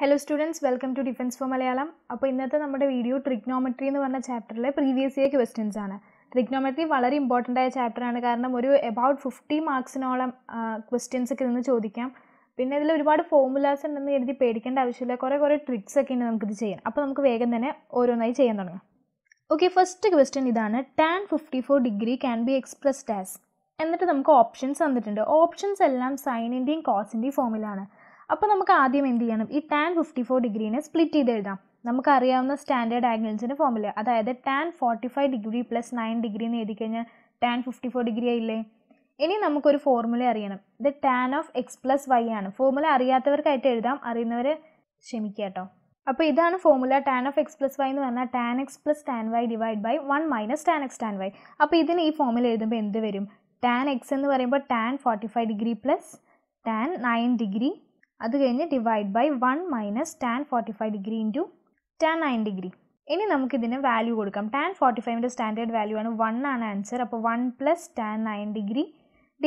Hello students, welcome to Defence 4 Malayalam. Appo innathe nammade video trigonometry ennu parna chapter le previous year questions aanu. Trigonometry valare important aya chapter aanu kaaranam oru about 50 marks nolam questions okke ninnu chodikkam. Pinne idile oru paadu formulas undennu edhi pedikanda avashyamilla kore tricks okke indu namukku idu cheyan. Appo namukku vegam thane oronnayi cheyan thodangam. Okay, first question idana tan 54 degree can be expressed as. Ennitte namukku options thannittund. Options ellam sin inteyum cos inteyum formula aanu. അപ്പോൾ നമുക്ക് ആദ്യം എന്ത് ചെയ്യണം, ഈ tan 54 ഡിഗ്രീനെ split ചെയ്ത് എഴുതാം. നമുക്കറിയാവുന്ന standard ആംഗിൾസിൻ്റെ ഫോർമുല, അതായത് ടാൻ 45 ഡിഗ്രി പ്ലസ് 9 ഡിഗ്രി എന്ന് എഴുതി കഴിഞ്ഞാൽ ടാൻ 54 ഡിഗ്രി ആയില്ലേ. ഇനി നമുക്കൊരു ഫോർമുല അറിയണം, ഇത് tan of x plus y ആണ്. ഫോർമുല അറിയാത്തവർക്കായിട്ട് എഴുതാം, അറിയുന്നവർ ക്ഷമിക്കുക കേട്ടോ. അപ്പോൾ ഇതാണ് formula, tan of x plus y എന്ന് പറഞ്ഞാൽ tan x plus tan y divide by 1 minus tan x tan y. അപ്പോൾ ഇതിന് ഈ ഫോർമുല എഴുതുമ്പോൾ എന്ത് വരും, ടാൻ എക്സ് എന്ന് പറയുമ്പോൾ tan 45 degree plus tan 9 degree, അത് കഴിഞ്ഞ് divide by 1 minus tan 45 degree into tan 9 degree. ഇനി നമുക്കിതിന് വാല്യൂ കൊടുക്കാം. ടാൻ 45ൻ്റെ സ്റ്റാൻഡേർഡ് വാല്യൂ ആണ് 1 ആണ് ആൻസർ. അപ്പോൾ 1 plus tan 9 degree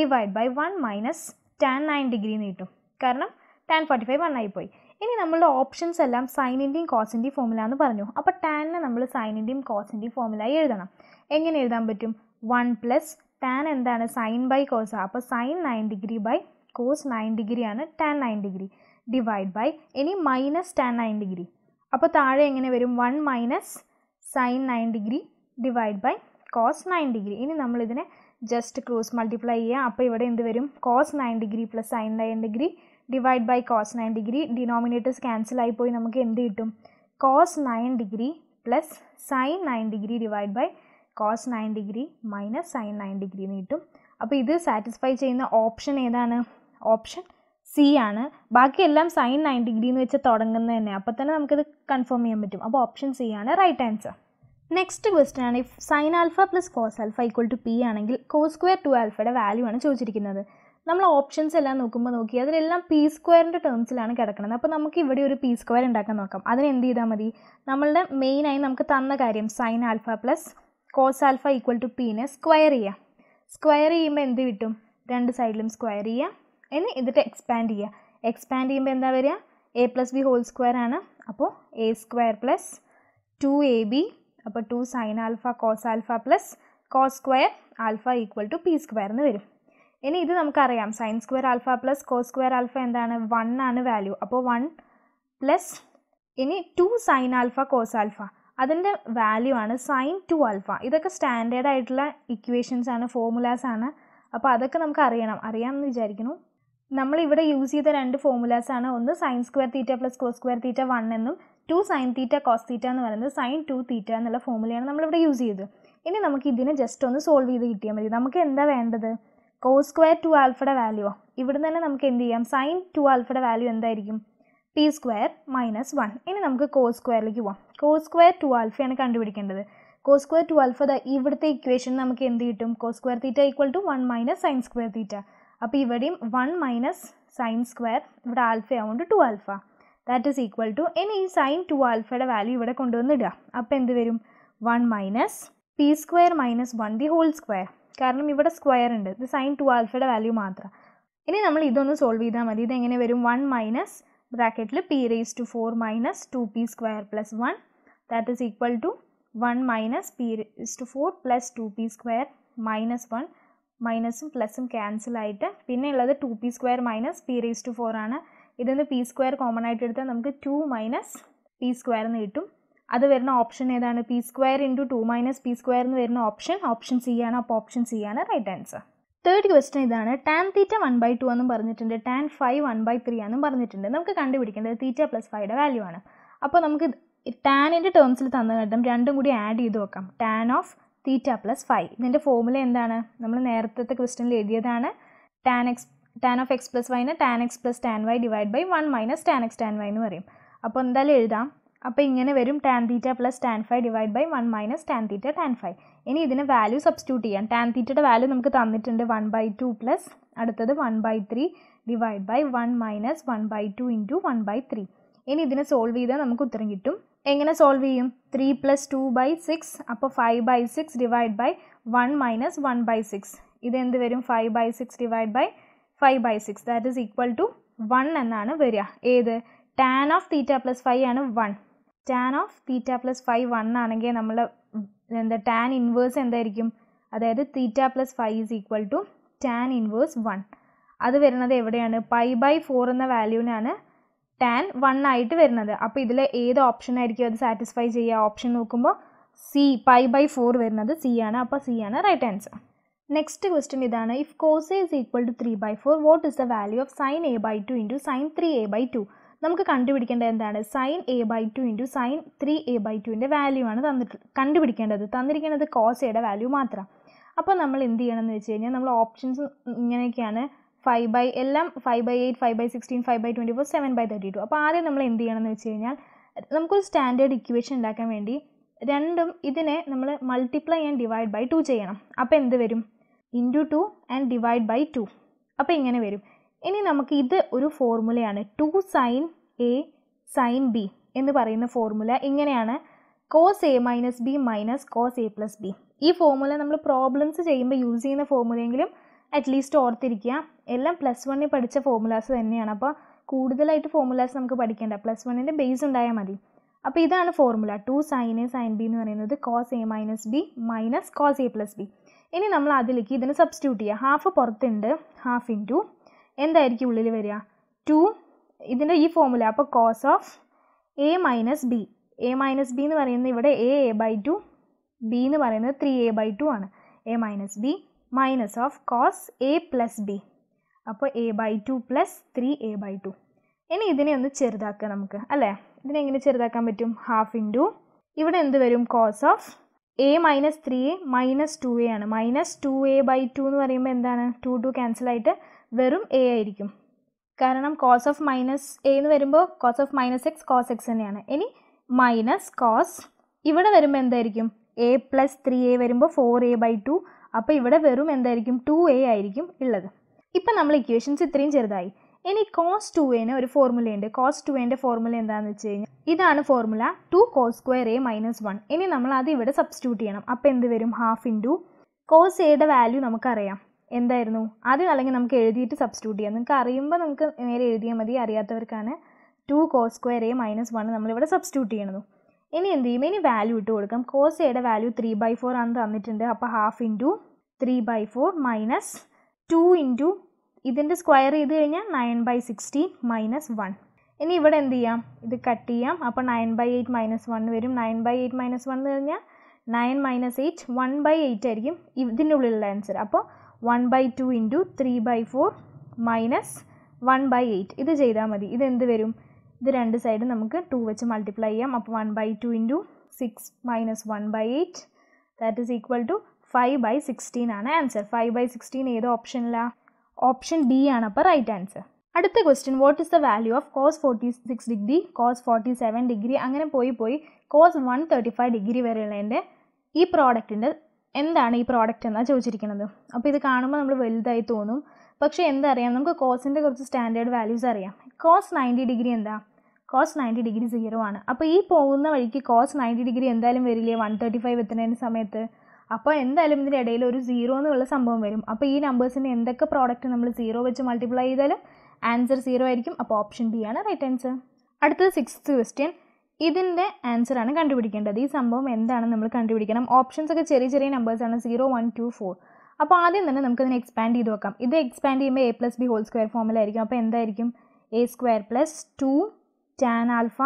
divide by 1 minus tan 9 degree എന്ന് കിട്ടും. കാരണം ടാൻ 45 1ആയി പോയി. ഇനി നമ്മളുടെ ഓപ്ഷൻസ് എല്ലാം സൈനിൻ്റെയും കോസിൻ്റെയും ഫോർമുല എന്ന് പറഞ്ഞു. അപ്പോൾ ടാനിനെ നമ്മൾ സൈനിൻ്റെയും കോസിൻ്റെയും ഫോർമുലായി എഴുതണം. എങ്ങനെ എഴുതാൻ പറ്റും, 1 പ്ലസ് ടാൻ എന്താണ് സൈൻ ബൈ കോസ്, അപ്പോൾ സൈൻ 9 ഡിഗ്രി ബൈ കോസ് 9 ഡിഗ്രിയാണ് ടാൻ 9 ഡിഗ്രി ഡിവൈഡ് ബൈ ഇനി മൈനസ് ടാൻ 9 ഡിഗ്രി. അപ്പോൾ താഴെ എങ്ങനെ വരും, 1 minus sine 9 degree divide by cos 9 degree. ഇനി നമ്മളിതിനെ ജസ്റ്റ് ക്രോസ് മൾട്ടിപ്ലൈ ചെയ്യുക. അപ്പോൾ ഇവിടെ എന്ത് വരും, cos 9 degree plus sine 9 degree divide by cos 9 degree. Denominators ക്യാൻസലായി പോയി, നമുക്ക് എന്ത് കിട്ടും, cos 9 degree plus sine 9 degree divide by cos 9 degree minus sine 9 degree എന്ന് കിട്ടും. അപ്പോൾ ഇത് സാറ്റിസ്ഫൈ ചെയ്യുന്ന ഓപ്ഷൻ ഏതാണ്, ഓപ്ഷൻ സി ആണ്. ബാക്കിയെല്ലാം സൈൻ 9 ഡിഗ്രി എന്ന് വെച്ച് തുടങ്ങുന്നത് തന്നെ, അപ്പോൾ തന്നെ നമുക്കിത് കൺഫേം ചെയ്യാൻ പറ്റും. അപ്പോൾ ഓപ്ഷൻ സി ആണ് റൈറ്റ് ആൻസർ. നെക്സ്റ്റ് ക്വസ്റ്റൻ ആണ്, if sine alpha plus cos alpha equal to P ആണെങ്കിൽ കോസ് സ്ക്വയർ 2 ആൽഫയുടെ വാല്യൂ ആണ് ചോദിച്ചിരിക്കുന്നത്. നമ്മൾ ഓപ്ഷൻസ് എല്ലാം നോക്കുമ്പോൾ നോക്കി അതിലെല്ലാം പി സ്ക്വയറിൻ്റെ ടേംസിലാണ് കിടക്കുന്നത്. അപ്പോൾ നമുക്ക് ഇവിടെ ഒരു പി സ്ക്വയർ ഉണ്ടാക്കാൻ നോക്കാം. അതിന് എന്ത് ചെയ്താൽ മതി, നമ്മളുടെ മെയിനായി നമുക്ക് തന്ന കാര്യം sine alpha plus cos alpha equal to പിനെ സ്ക്വയർ ചെയ്യുക. സ്ക്വയർ ചെയ്യുമ്പോൾ എന്ത് കിട്ടും, രണ്ട് സൈഡിലും സ്ക്വയർ ചെയ്യുക, ഇനി ഇതിട്ട് എക്സ്പാൻഡ് ചെയ്യുക. എക്സ്പാൻഡ് ചെയ്യുമ്പോൾ എന്താ വരിക, A plus B whole square ആണ്. അപ്പോൾ എ സ്ക്വയർ പ്ലസ് 2ab, അപ്പോൾ 2 sine alpha cos alpha plus cos square alpha equal to P square എന്ന് വരും. ഇനി ഇത് നമുക്കറിയാം, sine square alpha plus cos square alpha എന്താണ് 1 ആണ് വാല്യൂ. അപ്പോൾ 1 പ്ലസ് ഇനി 2 സൈൻ ആൽഫ കോസ് ആൽഫ, അതിൻ്റെ വാല്യൂ ആണ് സൈൻ 2 ആൽഫ. ഇതൊക്കെ സ്റ്റാൻഡേർഡ് ആയിട്ടുള്ള ഇക്വേഷൻസ് ആണ്, ഫോർമുലാസ് ആണ്. അപ്പോൾ അതൊക്കെ നമുക്ക് അറിയാമെന്ന് വിചാരിക്കുന്നു. നമ്മളിവിടെ യൂസ് ചെയ്ത രണ്ട് ഫോർമുലാസാണ്, ഒന്ന് sine square theta plus cos square theta 1 എന്നും 2 സൈൻ തീറ്റ കോസ് തീറ്റ എന്ന് പറയുന്നത് സൈൻ 2 തീറ്റ എന്നുള്ള ഫോർമുലയാണ് നമ്മളിവിടെ യൂസ് ചെയ്തത്. ഇനി നമുക്ക് ഇതിനെ ജസ്റ്റ് ഒന്ന് സോൾവ് ചെയ്ത് കിട്ടിയാൽ മതി. നമുക്ക് എന്താ വേണ്ടത്, കോസ് സ്ക്വയർ 2 ആൽഫയുടെ വാല്യൂവോ, ഇവിടെ തന്നെ നമുക്ക് എന്ത് ചെയ്യാം, സൈൻ 2 ആൽഫയുടെ വാല്യൂ എന്തായിരിക്കും, പി സ്ക്വയർ മൈനസ് 1. ഇനി നമുക്ക് കോസ് സ്ക്വയറിലേക്ക് പോവാം. കോസ് സ്ക്വയർ 2 ആൽഫയാണ് കണ്ടുപിടിക്കേണ്ടത്. കോസ് സ്ക്വയർ 2 ആൽഫ ഇവിടുത്തെ ഇക്വേഷൻ നമുക്ക് എന്ത് കിട്ടും, cos square theta equal to 1 minus sine square theta. അപ്പോൾ ഇവിടെയും 1 മൈനസ് സൈൻ സ്ക്വയർ, ഇവിടെ ആൽഫ ആവുകൊണ്ട് 2 alpha, that is equal to ഇനി ഈ സൈൻ 2 ആൽഫയുടെ വാല്യൂ ഇവിടെ കൊണ്ടുവന്നിടുക. അപ്പോൾ എന്ത് വരും, 1 minus P square minus 1 the whole square, കാരണം ഇവിടെ സ്ക്വയർ ഉണ്ട്, ഇത് സൈൻ 2 ആൽഫയുടെ വാല്യൂ മാത്രം. ഇനി നമ്മൾ ഇതൊന്ന് സോൾവ് ചെയ്താൽ മതി. ഇതെങ്ങനെ വരും, 1 മൈനസ് ബ്രാക്കറ്റിൽ P raise to 4 minus 2p square plus 1, that is equal to 1 minus P raise to 4 plus 2p square minus 1. മൈനസും പ്ലസും ക്യാൻസലായിട്ട് പിന്നെ ഉള്ളത് 2p square minus P raise to 4 ആണ്. ഇതിന്ന് പി സ്ക്വയർ കോമൺ ആയിട്ട് എടുത്താൽ നമുക്ക് 2 മൈനസ് പി സ്ക്വയർ എന്ന് കിട്ടും. അത് വരുന്ന ഓപ്ഷൻ ഏതാണ്, P square into 2 minus P square എന്ന് വരുന്ന ഓപ്ഷൻ ഓപ്ഷൻ സി ആണ്. അപ്പോൾ ഓപ്ഷൻ സി ആണ് റൈറ്റ് ആൻസർ. തേർഡ് ക്വസ്റ്റൻ ഇതാണ്, ടാൻ തീറ്റ 1/2 എന്നും പറഞ്ഞിട്ടുണ്ട്, ടാൻ ഫൈ 1/3 എന്നും പറഞ്ഞിട്ടുണ്ട്. നമുക്ക് കണ്ടുപിടിക്കേണ്ടത് തീറ്റ പ്ലസ് ഫൈയുടെ വാല്യൂ ആണ്. അപ്പോൾ നമുക്ക് ടാനിൻ്റെ ടേംസിൽ തന്ന കേട്ടും രണ്ടും കൂടി ആഡ് ചെയ്ത് വെക്കാം. Tan of theta plus phi, ഇതിൻ്റെ ഫോർമുല എന്താണ്, നമ്മൾ നേരത്തെ ക്വസ്റ്റനിൽ എഴുതിയതാണ്, ടാൻ ഓഫ് എക്സ് പ്ലസ് വൈന് tan x plus tan y divide by 1 minus tan x tan y എന്ന് പറയും. അപ്പോൾ എന്തായാലും എഴുതാം. അപ്പോൾ ഇങ്ങനെ വരും, tan theta plus tan phi divide by 1 minus tan theta tan phi. ഇനി ഇതിന് വാല്യൂ സബ്സ്റ്റിറ്റ്യൂട്ട് ചെയ്യാം. ടാൻ തീറ്റയുടെ വാല്യൂ നമുക്ക് തന്നിട്ടുണ്ട് 1/2 പ്ലസ് അടുത്തത് 1/3 ഡിവൈഡ് ബൈ 1 മൈനസ് 1/2 ഇൻറ്റു 1/3. ഇനി ഇതിനെ സോൾവ് ചെയ്താൽ നമുക്ക് ഉത്തരം കിട്ടും. എങ്ങനെ സോൾവ് ചെയ്യും, 3 പ്ലസ് 2/6, അപ്പോൾ 5/6 ഡിവൈഡ് ബൈ 1 മൈനസ് 1/6. ഇതെന്ത് വരും, 5/6 divide by 5/6, that is equal to 1 എന്നാണ് വരിക. ഏത് tan of theta plus phi is 1. Tan of theta plus phi 1 आनेंगे नम्मला tan inverse एंदा इरिक्कुम अदायतु theta plus phi is equal to tan inverse 1. अदु वेरुन्नतु एवडेयानु pi by 4 एന്ന value नानु tan 1 आयिट्टु वेरुन्नतु. अप्पो इदिल एतु option आयिरिक्कुम अदु satisfy cheyyana option नोक्कुम्बो C pi by 4 वेरुन्नतु C आनु. अप्पो C आनु right answer. Next question इदानु if cos A is equal to 3 by 4 what is the value of sin A by 2 into sin 3A by 2? നമുക്ക് കണ്ടുപിടിക്കേണ്ടത് sin a by 2 into sin 3a by 2 ന്റെ value ആണ് കണ്ടുപിടിക്കേണ്ടത്. തന്നിരിക്കുന്നത് cos a യുടെ value മാത്രം. അപ്പോൾ നമ്മൾ എന്ത് ചെയ്യണം എന്ന് വെച്ചാൽ നമ്മൾ ഓപ്ഷൻസ് ഇങ്ങനെയൊക്കെയാണ് 5 by എല്ലാം 5 by 8 5 by 16 5 by 24 7 by 32. അപ്പോൾ ആദ്യം നമ്മൾ എന്ത് ചെയ്യണം എന്ന് വെച്ചാൽ നമുക്കൊരു സ്റ്റാൻഡേർഡ് ഇക്വേഷൻ ഉണ്ടാക്കാൻ വേണ്ടി രണ്ടും ഇതിനെ നമ്മൾ മൾട്ടിപ്ലൈ ആൻഡ് ഡിവൈഡ് ബൈ 2 ചെയ്യണം. അപ്പോൾ എന്ത് വരും into 2 and divide by 2. അപ്പോൾ ഇങ്ങനെ വരും. ഇനി നമുക്ക് ഇത് ഒരു ഫോർമുലയാണ് 2 sin a sin b എന്ന് പറയുന്ന ഫോർമുല ഇങ്ങനെയാണ് cos a - b - cos a + b. ഈ ഫോർമുല നമ്മൾ പ്രോബ്ലംസ് ചെയ്യുമ്പോൾ യൂസ് ചെയ്യുന്ന ഫോർമുലയെങ്കിലും അറ്റ്ലീസ്റ്റ് ഓർത്തിരിക്കുക. എല്ലാം +1 നെ പഠിച്ച ഫോർമുലാസ് തന്നെയാണ്. അപ്പോൾ കൂടുതലായിട്ട് ഫോർമുലാസ് നമുക്ക് പഠിക്കേണ്ട. +1 ന്റെ ബേസ് ഉണ്ടായാൽ മതി. അപ്പോൾ ഇതാണ് formula 2 sin a sin b എന്ന് പറയുന്നത് cos a - b - cos a + b. ഇനി നമ്മൾ അതിലേക്ക് ഇതിനെ സബ്സ്റ്റിറ്റ്യൂട്ട് ചെയ്യുക. ഹാഫ് പുറത്തുണ്ട് ഹാഫ് ഇൻടു എന്തായിരിക്കും ഉള്ളിൽ വരിക 2 ഇതിൻ്റെ ഈ ഫോർമുല. അപ്പോൾ cos of a minus b എന്ന് പറയുന്നത് ഇവിടെ എ എ ബൈ 2 ബി എന്ന് പറയുന്നത് 3a ബൈ 2 ആണ്. A minus b minus of cos a plus b. അപ്പോൾ a by 2 plus 3a by 2. ഇനി ഇതിനെ ഒന്ന് ചെറുതാക്കുക നമുക്ക് അല്ലേ. ഇതിനെങ്ങനെ ചെറുതാക്കാൻ പറ്റും ഹാഫ് ഇൻറ്റു ഇവിടെ എന്ത് വരും cos of a minus 3a minus 2a ആണ്. മൈനസ് 2a ബൈ 2 എന്ന് പറയുമ്പോൾ എന്താണ് 2 ക്യാൻസലായിട്ട് വെറും എ ആയിരിക്കും. കാരണം കോസ് ഓഫ് മൈനസ് എ എന്ന് വരുമ്പോൾ cos of minus x cos x തന്നെയാണ്. ഇനി മൈനസ് കോസ് ഇവിടെ വരുമ്പോൾ എന്തായിരിക്കും എ പ്ലസ് 3a വരുമ്പോൾ 4a ബൈ 2. അപ്പോൾ ഇവിടെ വെറും എന്തായിരിക്കും 2a ആയിരിക്കും ഉള്ളത്. ഇപ്പം നമ്മൾ ഇക്വേഷൻസ് ഇത്രയും ചെറുതായി. ഇനി കോസ് 2aന് ഒരു ഫോർമുലയുണ്ട്. കോസ് 2aൻ്റെ ഫോർമുല എന്താണെന്ന് വെച്ച് കഴിഞ്ഞാൽ ഇതാണ് formula 2 cos square a minus 1. ഇനി നമ്മൾ അത് ഇവിടെ സബ്സ്റ്റിറ്റ്യൂട്ട് ചെയ്യണം. അപ്പോൾ എന്ത് വരും ഹാഫ് ഇൻറ്റു കോസ് എയുടെ വാല്യൂ നമുക്കറിയാം എന്തായിരുന്നു അത്. അല്ലെങ്കിൽ നമുക്ക് എഴുതിയിട്ട് സബ്സ്റ്റിറ്റ്യൂട്ട് ചെയ്യാം. നിങ്ങൾക്ക് അറിയുമ്പോൾ നമുക്ക് നേരെ എഴുതിയാൽ മതി. അറിയാത്തവർക്കാണ് 2 കോസ് സ്ക്വയർ എ മൈനസ് 1 നമ്മളിവിടെ സബ്സ്റ്റിറ്റ്യൂട്ട് ചെയ്യണത്. ഇനി എന്ത് ചെയ്യും ഇനി വാല്യൂ ഇട്ട് കൊടുക്കാം. കോസ് എയുടെ വാല്യൂ 3/4 ആണ് തന്നിട്ടുണ്ട്. അപ്പോൾ ഹാഫ് ഇൻറ്റു 3/4 മൈനസ് 2 ഇൻറ്റു ഇതിൻ്റെ സ്ക്വയർ ചെയ്ത് കഴിഞ്ഞാൽ 9/16 മൈനസ് 1. ഇനി ഇവിടെ എന്ത് ചെയ്യാം ഇത് കട്ട് ചെയ്യാം. അപ്പോൾ 9/8 മൈനസ് 1 വരും. 9/8 മൈനസ് 1 എന്ന് കഴിഞ്ഞാൽ 9 - 8 1/8 ആയിരിക്കും ഇതിൻ്റെ ഉള്ളിലുള്ള ആൻസർ. അപ്പോൾ 1/2 ഇൻറ്റു 3/4 മൈനസ് 1/8 ഇത് ചെയ്താൽ മതി. ഇതെന്ത് വരും ഇത് രണ്ട് സൈഡും നമുക്ക് 2 വെച്ച് മൾട്ടിപ്ലൈ ചെയ്യാം. അപ്പോൾ 1/2 into 6 minus 1/8 that is equal to 5/16 ആണ് ആൻസർ. 5/16 ഏത് ഓപ്ഷനിലാണ് ഓപ്ഷൻ ബി ആണ്. അപ്പോൾ റൈറ്റ് ആൻസർ. അടുത്ത question what is the value of cos 46 degree cos 47 degree അങ്ങനെ പോയി കോസ് 135 ഡിഗ്രി വരെയുള്ളതിൻ്റെ ഈ പ്രോഡക്റ്റിൻ്റെ എന്താണ് ഈ പ്രോഡക്റ്റ് എന്നാണ് ചോദിച്ചിരിക്കുന്നത്. അപ്പോൾ ഇത് കാണുമ്പോൾ നമ്മൾ വലുതായി തോന്നും. പക്ഷേ എന്തറിയാം നമുക്ക് കോസിൻ്റെ കുറച്ച് സ്റ്റാൻഡേർഡ് വാല്യൂസ് അറിയാം. കോസ് 90 ഡിഗ്രി എന്താ കോസ് 90 ഡിഗ്രി 0 ആണ്. അപ്പോൾ ഈ പോകുന്ന വഴിക്ക് കോസ് 90 ഡിഗ്രി എന്തായാലും വരില്ലേ 135 എത്തുന്നതിന് സമയത്ത്. അപ്പോൾ എന്തായാലും ഇതിൻ്റെ ഇടയിൽ ഒരു 0 എന്നുള്ള സംഭവം വരും. അപ്പോൾ ഈ നമ്പേഴ്സിന് എന്തൊക്കെ പ്രോഡക്റ്റ് നമ്മൾ 0 വെച്ച് മൾട്ടിപ്ലൈ ചെയ്താലും ആൻസർ 0 ആയിരിക്കും. അപ്പോൾ ഓപ്ഷൻ ബി ആണ് റൈറ്റ് ആൻസർ. അടുത്തത് 6th ക്വസ്റ്റ്യൻ ഇതിൻ്റെ ആൻസറാണ് കണ്ടുപിടിക്കേണ്ടത്. ഈ സംഭവം എന്താണെന്ന് നമ്മൾ കണ്ടുപിടിക്കണം. ഓപ്ഷൻസ് ഒക്കെ ചെറിയ ചെറിയ നമ്പേഴ്സാണ് 0 1 2 4. അപ്പോൾ ആദ്യം തന്നെ നമുക്കതിനെ എക്സ്പാൻഡ് ചെയ്ത് നോക്കാം. ഇത് എക്സ്പാൻഡ് ചെയ്യുമ്പോൾ a plus B whole square ഫോമിലായിരിക്കും. അപ്പോൾ എന്തായിരിക്കും a square plus 2 tan alpha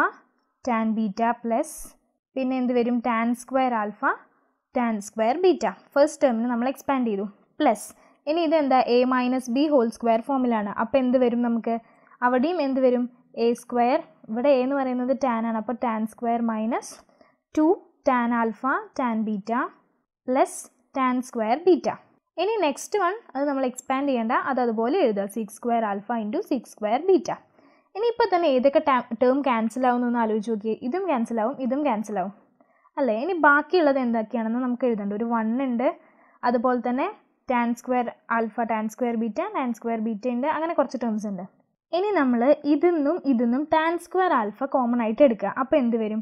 tan beta plus പിന്നെ എന്ത് വരും tan square alpha tan square beta. First ടേമിന് നമ്മൾ എക്സ്പാൻഡ് ചെയ്തു പ്ലസ് ഇനി ഇതെന്താ a minus b whole square ഫോമിലാണ്. അപ്പോൾ എന്ത് വരും നമുക്ക് അവിടെയും എന്ത് വരും എ സ്ക്വയർ ഇവിടെ എ എന്ന് പറയുന്നത് ടാൻ ആണ്. അപ്പോൾ tan square minus 2 tan alpha tan beta plus tan square beta. ഇനി നെക്സ്റ്റ് വൺ അത് നമ്മൾ എക്സ്പാൻഡ് ചെയ്യേണ്ട അത് അതുപോലെ എഴുതുക sec square alpha into sec square beta. ഇനി ഇപ്പോൾ തന്നെ ഏതൊക്കെ ടേം ക്യാൻസൽ ആവുമെന്നൊന്ന് ആലോചിച്ച് നോക്കിയേ. ഇതും ക്യാൻസലാവും ഇതും ക്യാൻസലാവും അല്ലേ. ഇനി ബാക്കിയുള്ളത് എന്തൊക്കെയാണെന്ന് നമുക്ക് എഴുതേണ്ട ഒരു 1 ഉണ്ട്. അതുപോലെ തന്നെ tan square alpha tan square beta ഉണ്ട്. അങ്ങനെ കുറച്ച് ടേംസ് ഉണ്ട്. ഇനി നമ്മൾ ഇതിന്നും ടാൻ സ്ക്വയർ ആൽഫ കോമൺ ആയിട്ട് എടുക്കുക. അപ്പോൾ എന്ത് വരും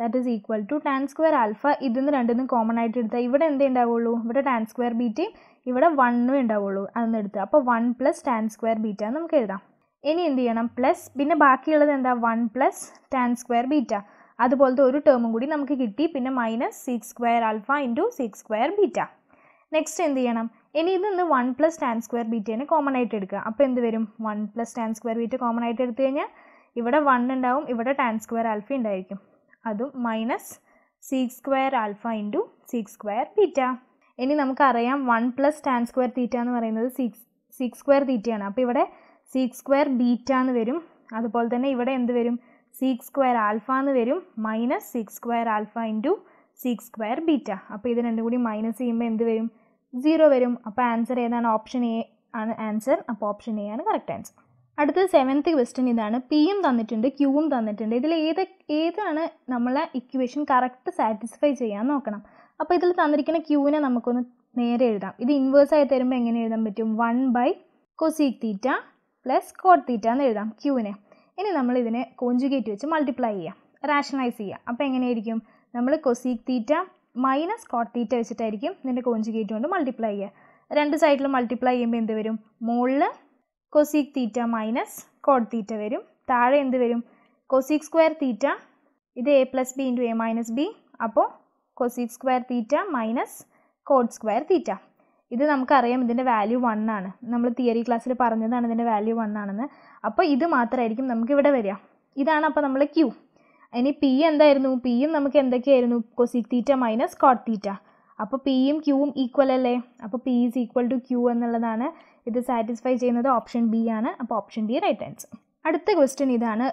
that is equal to tan square alpha ഇതിന്ന് രണ്ടിന്നും കോമൺ ആയിട്ട് എടുത്താൽ ഇവിടെ എന്തേ ഉണ്ടാവുള്ളൂ ഇവിടെ ടാൻ സ്ക്വയർ ബീറ്റയും ഇവിടെ 1 ഉണ്ടാവുള്ളൂ അതെന്ന് എടുത്ത് അപ്പോൾ 1 പ്ലസ് ടാൻ സ്ക്വയർ ബീറ്റ നമുക്ക് എഴുതാം. ഇനി എന്ത് ചെയ്യണം പ്ലസ് പിന്നെ ബാക്കിയുള്ളത് എന്താ 1 plus tan square beta അതുപോലത്തെ ഒരു ടേമും കൂടി നമുക്ക് കിട്ടി പിന്നെ minus 6 square alpha into 6 square beta next എന്ത് ചെയ്യണം ഇനി ഇതിന്ന് 1 plus tan square beta നെ കോമൺ ആയിട്ട് എടുക്കുക അപ്പോൾ എന്ത് വരും 1 plus tan square beta common ആയിട്ട് എടുത്തു കഴിഞ്ഞാൽ ഇവിടെ 1 ഉണ്ടാവും ഇവിടെ tan square alpha ഉണ്ടായിരിക്കും അതും minus 6 square alpha into 6 square beta ഇനി നമുക്ക് അറിയാം 1 plus tan square theta എന്ന് പറയുന്നത് 6 square theta ആണ് അപ്പോൾ ഇവിടെ 6 square beta nu verum adupol thane ivade endu verum 6 square alpha nu verum minus 6 square alpha into 6 square beta appo idu rendu kudi minus cheyumba endu verum 0 verum appo answer edana option A aanu answer appo option A aanu correct answer adutha 7th question idana p um thannittund q um thannittund idile edana nammala equation correct satisfy cheyan nokkanam appo idile thannirikkana q ne namukku onu nere ezhudam idu inverse ayi therumba engane ezhudam pattum 1 by cosec theta plus cot theta എന്ന് എഴുതാം ക്യൂവിനെ ഇനി നമ്മൾ ഇതിനെ conjugate വെച്ച് multiply ചെയ്യാം rationalise ചെയ്യാം അപ്പോൾ എങ്ങനെയായിരിക്കും നമ്മൾ cosec theta minus cot theta വെച്ചിട്ടായിരിക്കും ഇതിൻ്റെ കോഞ്ചുഗേറ്റ് കൊണ്ട് മൾട്ടിപ്ലൈ ചെയ്യുക രണ്ട് സൈഡിലും മൾട്ടിപ്ലൈ ചെയ്യുമ്പോൾ എന്ത് വരും മോളിൽ cosec theta minus cot theta വരും താഴെ എന്ത് വരും cosec square theta ഇത് a plus b into a minus b അപ്പോൾ cosec square theta minus cot square theta ഇത് നമുക്ക് അറിയാം ഇതിന്റെ വാല്യൂ 1 ആണ് നമ്മൾ തിയറി ക്ലാസ്സിൽ പറഞ്ഞതാണ് ഇതിന്റെ വാല്യൂ 1 ആണെന്ന് അപ്പോൾ ഇത് മാത്രമായിരിക്കും നമുക്ക് ഇവിടെ വരിക ഇതാണ് അപ്പോൾ നമ്മൾ q ഇനി p എന്തായിരുന്നു p യും നമുക്ക് എന്തൊക്കെയായിരുന്നു cosec theta minus cot theta അപ്പോൾ p യും q യും ഈക്വൽ അല്ലേ അപ്പോൾ p is equal to q എന്നുള്ളതാണ് ഇത് സാറ്റിസ്ഫൈ ചെയ്യുന്നത് ഓപ്ഷൻ ബി ആണ് അപ്പോൾ ഓപ്ഷൻ ഡി റൈറ്റ് ആൻസർ അടുത്ത ക്വസ്റ്റ്യൻ ഇതാണ്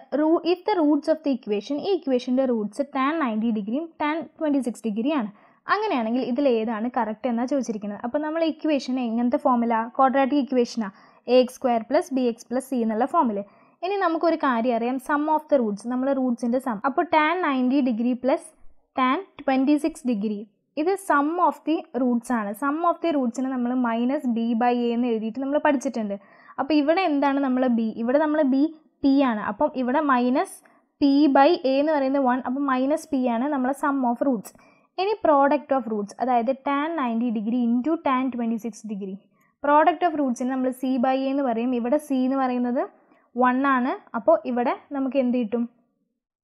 if the roots of the equation ഈ ഇക്വേഷന്റെ റൂട്ട്സ് tan 90 ഡിഗ്രിയും tan 26 ഡിഗ്രിയാണ് അങ്ങനെയാണെങ്കിൽ ഇതിൽ ഏതാണ് കറക്റ്റ് എന്നാ ചോദിച്ചിരിക്കുന്നത് അപ്പോൾ നമ്മൾ ഇക്വേഷൻ എങ്ങനത്തെ ഫോർമുല ക്വാഡ്രാറ്റിക് ഇക്വേഷനാ ax² + bx + c എന്നുള്ള ഫോർമുല ഇനി നമുക്ക് ഒരു കാര്യം അറിയാം സം ഓഫ് ദി റൂട്ട്സ് നമ്മൾ റൂട്ട്സിന്റെ സം അപ്പോൾ tan 90 ഡിഗ്രി + tan 26 ഡിഗ്രി ഇത് സം ഓഫ് ദി റൂട്ട്സ് ആണ് സം ഓഫ് ദി റൂട്ട്സിനെ നമ്മൾ -b / a എന്ന് എഴുതിയിട്ട് നമ്മൾ പഠിച്ചിട്ടുണ്ട് അപ്പോൾ ഇവിടെ എന്താണ് നമ്മൾ b ഇവിടെ നമ്മൾ b p ആണ് അപ്പോൾ ഇവിടെ -p / a എന്ന് പറയുന്നത് 1 അപ്പോൾ -p ആണ് നമ്മൾ sum of roots Any product of roots, that is tan 90 degree into tan 26 degree. Product of roots in nammal c by a nu parayum ivada c nu parayunnathu 1 aanu appo ivada namukku endu kittum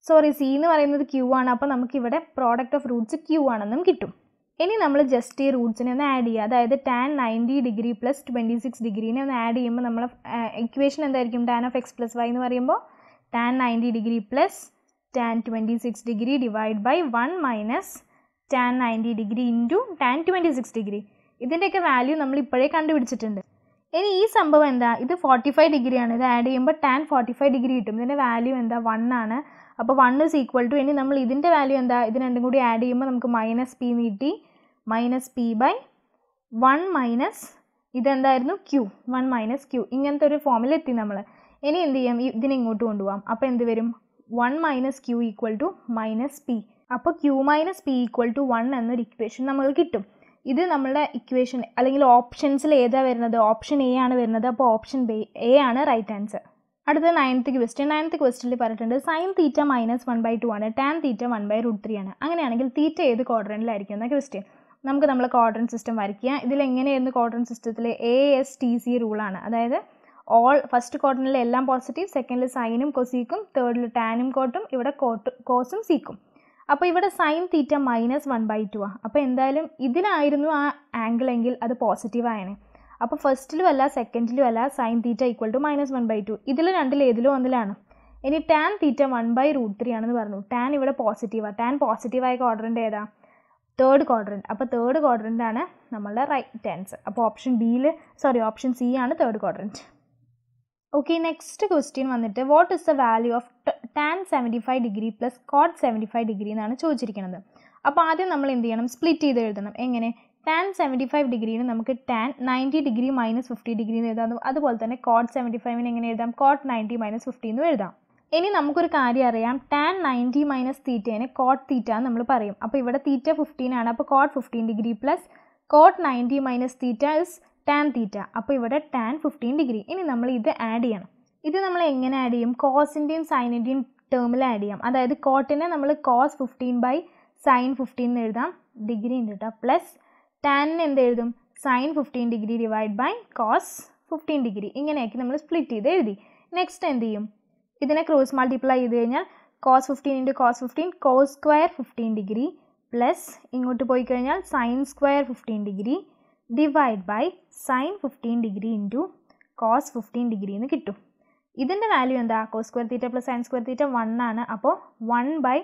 sorry c nu parayunnathu q aanu appo namukku ivada product of roots q aanennum kittum ഇനി നമ്മൾ just ഈ റൂട്ട്സിനെ ഒന്ന് add ചെയ്യുക അതായത് tan 90 degree plus 26 ഡിഗ്രീനെ ഒന്ന് add ചെയ്യുമ്പോൾ നമ്മളെ equation എന്തായിരിക്കും tan of x plus y എന്ന് പറയുമ്പോൾ tan 90 degree plus tan 26 degree divide by 1 minus tan 90 degree into tan 26 degree. ഇതിന്റെയൊക്കെ വാല്യൂ നമ്മൾ ഇപ്പോഴേ കണ്ടുപിടിച്ചിട്ടുണ്ട് ഇനി ഈ സംഭവം എന്താ ഇത് 45 ഡിഗ്രി ആണ് ഇത് ആഡ് ചെയ്യുമ്പോൾ tan 45 ഡിഗ്രി കിട്ടും ഇതിന്റെ വാല്യൂ എന്താ 1 ആണ് അപ്പോൾ 1 is equal to ഇനി നമ്മൾ ഇതിന്റെ വാല്യൂ എന്താ ഇത് രണ്ടും കൂടി ആഡ് ചെയ്യുമ്പോൾ നമുക്ക് മൈനസ് പി നീട്ടി മൈനസ് പി ബൈ 1 മൈനസ് ഇതെന്തായിരുന്നു ക്യൂ 1 മൈനസ് ക്യൂ ഇങ്ങനത്തെ ഒരു ഫോമിൽ എത്തി നമ്മൾ ഇനി എന്ത് ചെയ്യാം ഇതിനിങ്ങോട്ട് കൊണ്ടുപോകാം അപ്പോൾ എന്ത് വരും 1 minus q equal to minus p അപ്പോൾ q minus p equal to 1 എന്നൊരു ഇക്വേഷൻ നമുക്ക് കിട്ടും ഇത് നമ്മളുടെ ഇക്വേഷൻ അല്ലെങ്കിൽ ഓപ്ഷൻസിൽ ഏതാ വരുന്നത് ഓപ്ഷൻ എ ആണ് വരുന്നത് അപ്പോൾ ഓപ്ഷൻ എ ആണ് റൈറ്റ് ആൻസർ അടുത്ത 9th ക്വസ്റ്റ്യനിൽ പറഞ്ഞിട്ടുണ്ട് സൈൻ തീറ്റ മൈനസ് 1/2 ആണ് ടാൻ തീറ്റ 1/√3 ആണ് അങ്ങനെയാണെങ്കിൽ തീറ്റ ഏത് ക്വാഡ്രൻറ്റിലായിരിക്കും എന്ന ക്വസ്റ്റ്യൻ നമുക്ക് നമ്മളെ ക്വാഡ്രൻ സിസ്റ്റം വരയ്ക്കുക ഇതിൽ എങ്ങനെയായിരുന്നു ക്വാഡ്രൻ സിസ്റ്റത്തിലെ ASTC റൂളാണ് അതായത് ഓൾ ഫസ്റ്റ് ക്വാഡ്രൻറ്റിൽ എല്ലാം പോസിറ്റീവ് സെക്കൻഡിൽ സൈനും കൊസീക്കും തേർഡിൽ ടാനും കോട്ടും ഇവിടെ കോസും സീക്കും അപ്പോൾ ഇവിടെ സൈൻ തീറ്റ മൈനസ് 1/2 ആണ് അപ്പോൾ എന്തായാലും ഇതിലായിരുന്നു ആ ആംഗിൾ എങ്കിൽ അത് പോസിറ്റീവ് ആയാണ് അപ്പോൾ ഫസ്റ്റിലും അല്ല സെക്കൻഡിലും അല്ല sine theta equal to minus 1/2 ഇതിൽ രണ്ടിലേതിലും ഒന്നിലാണ് ഇനി ടാൻ തീറ്റ 1/√3 ആണെന്ന് പറഞ്ഞു ടാൻ ഇവിടെ പോസിറ്റീവാണ് ടാൻ പോസിറ്റീവായ ക്വാഡ്രൻ്റ് ഏതാ തേർഡ് ക്വാഡ്രൻ്റ് അപ്പോൾ തേർഡ് ക്വാഡ്രൻ്റ് ആണ് നമ്മളുടെ റൈറ്റ് ആൻസർ അപ്പോൾ ഓപ്ഷൻ ബിയിൽ സോറി ഓപ്ഷൻ സി ആണ് third quadrant okay next question വന്നിട്ട് what is the value of tan 75 degree plus cot 75 degree എന്നാണ് ചോദിച്ചിരിക്കുന്നത് അപ്പോൾ ആദ്യം നമ്മൾ എന്ത് ചെയ്യണം സ്പ്ലിറ്റ് ചെയ്ത് എഴുതണം എങ്ങനെ ടാൻ 75 ഡിഗ്രീന് നമുക്ക് ടാൻ 90 ഡിഗ്രി മൈനസ് 50 ഡിഗ്രി എന്ന് എഴുതാം അതുപോലെ തന്നെ കോട്ട് 75-ന് എങ്ങനെ എഴുതാം കോട്ട് 90 മൈനസ് 50 എന്ന് എഴുതാം ഇനി നമുക്കൊരു കാര്യം അറിയാം ടാൻ 90 മൈനസ് തീറ്റേനെ കോട്ട് തീറ്റ എന്ന് നമ്മൾ പറയും അപ്പോൾ ഇവിടെ തീറ്റ 15 ആണ് അപ്പോൾ cot 15 degree plus cot 90 minus theta is tan theta അപ്പോൾ ഇവിടെ ടാൻ 15 ഡിഗ്രി ഇനി നമ്മൾ ഇത് ആഡ് ചെയ്യണം ഇത് നമ്മൾ എങ്ങനെ ആഡ് ചെയ്യും കോസിൻ്റെയും സൈനിൻ്റെയും ടേമിൽ ആഡ് ചെയ്യാം അതായത് കോട്ടിനെ നമ്മൾ കോസ് 15 ബൈ സൈൻ 15 എന്ന് എഴുതാം ഡിഗ്രി ഉണ്ട് കേട്ടോ പ്ലസ് ടാനിന് എന്ത് എഴുതും sine 15 degree divide by cos 15 degree ഇങ്ങനെയൊക്കെ നമ്മൾ സ്പ്ലിറ്റ് ചെയ്ത് എഴുതി Next എന്ത് ചെയ്യും ഇതിനെ ക്രോസ് മൾട്ടിപ്ലൈ ചെയ്തു കഴിഞ്ഞാൽ cos 15 into cos 15 cos square 15 degree plus ഇങ്ങോട്ട് പോയി കഴിഞ്ഞാൽ sin square 15 degree divide by sin 15 degree into cos 15 degree എന്ന് കിട്ടും. ഇതിന്റെ വാല്യൂ എന്താ cos square theta plus sin square theta 1 ആണ്. അപ്പോൾ 1 by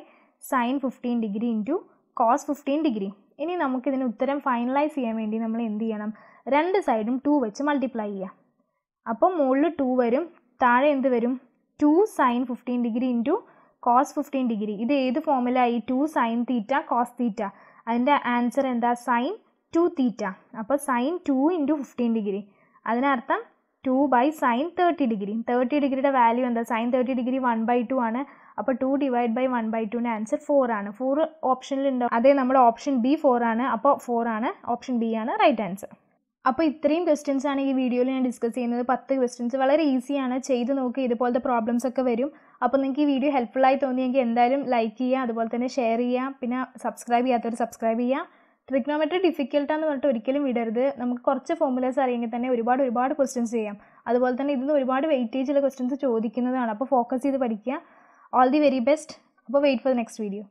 sin 15 degree into cos 15 degree. ഇനി നമുക്ക് ഇതിനെ ഉത്തരം ഫൈനലൈസ് ചെയ്യാൻ വേണ്ടി നമ്മൾ എന്ത് ചെയ്യണം രണ്ട് സൈഡും 2 വെച്ച് മൾട്ടിപ്ലൈ ചെയ്യാം. അപ്പോൾ മുകളിൽ 2 വരും താഴെ എന്ത് വരും 2 sin 15 degree into cos 15 degree. ഇത് ഏത് ഫോർമുല ആയി 2 sin theta cos theta. അതിന്റെ ആൻസർ എന്താ sin 2 theta. അപ്പോൾ sin 2 into 15 degree. അതിനർത്ഥം 2 by sin 30 degree. 30 ഡിഗ്രിയുടെ വാല്യൂ എന്താ sin 30 degree 1/2 ആണ്. അപ്പോൾ 2 ഡിവൈഡ് ബൈ 1/2 ന്റെ ആൻസർ 4 ആണ്. 4 ഓപ്ഷനിൽ ഉണ്ടോ? അതേ നമ്മുടെ ഓപ്ഷൻ ബി 4 ആണ്. അപ്പോൾ 4 ആണ് ഓപ്ഷൻ ബി ആണ് റൈറ്റ് ആൻസർ. അപ്പോൾ ഇത്രയും ക്വസ്റ്റ്യൻസ് ആണ് ഈ വീഡിയോയിൽ ഞാൻ ഡിസ്കസ് ചെയ്യുന്നത്. 10 ക്വസ്റ്റ്യൻസ് വളരെ ഈസിയാണ്, ചെയ്ത് നോക്കി ഇതുപോലത്തെ പ്രോബ്ലംസ് ഒക്കെ വരും. അപ്പോൾ നിങ്ങൾക്ക് ഈ വീഡിയോ ഹെൽപ്ഫുള്ളായി തോന്നിയെങ്കിൽ എന്തായാലും ലൈക്ക് ചെയ്യുക, അതുപോലെ തന്നെ ഷെയർ ചെയ്യുക, പിന്നെ സബ്സ്ക്രൈബ് ചെയ്യാത്തവർ സബ്സ്ക്രൈബ് ചെയ്യുക. ട്രിഗ്നോമെട്രി ഡിഫിക്കൽട്ടാന്ന് പറഞ്ഞിട്ട് ഒരിക്കലും വിടരുത്. നമുക്ക് കുറച്ച് ഫോർമുലേസ് അറിയെങ്കിൽ തന്നെ ഒരുപാട് ക്വസ്റ്റ്യൻസ് ചെയ്യാം. അതുപോലെ തന്നെ ഇതിന് ഒരുപാട് വെയിറ്റേജുള്ള ക്വസ്റ്റ്യൻസ് ചോദിക്കുന്നതാണ്. അപ്പോൾ ഫോക്കസ് ചെയ്ത് പഠിക്കുക. All the very best. അപ്പോൾ wait for the next video.